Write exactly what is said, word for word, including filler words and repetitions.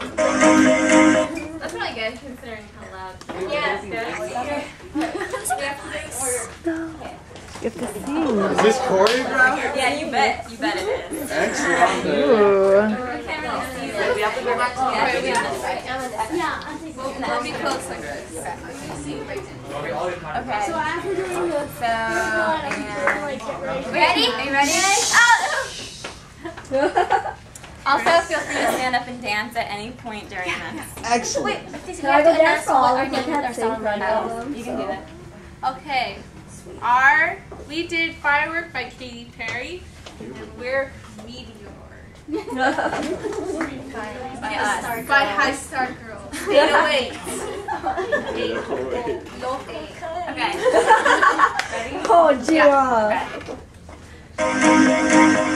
That's really good considering how loud. Yeah, it's good. We have to order. Okay. You have to sing. Is this choreographed? Yeah, you bet. You bet it is. Excellent. Ooh. We can't really see it. We have to go back to the end. Yeah, we'll be closer. Okay. So after doing this, so and ready? Are you ready? Oh! Also, feel free to stand up and dance at any point during this. Excellent. Wait, Stacey, we have to end our song. Our name is our song right now. You can do that. Okay. Our we did Firework by Katy Perry, and we're Meteor. by us. By High Star Girls. eight oh eight. eight oh eight. Okay. Ready? Oh, dear. Yeah. Right.